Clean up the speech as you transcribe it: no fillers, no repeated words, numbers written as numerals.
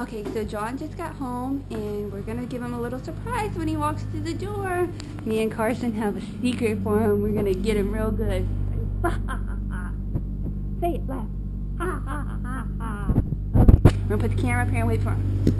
Okay, so John just got home, and we're gonna give him a little surprise when he walks through the door. Me and Carson have a secret for him. We're gonna get him real good. Say it loud. Okay, we're gonna put the camera up here and wait for him.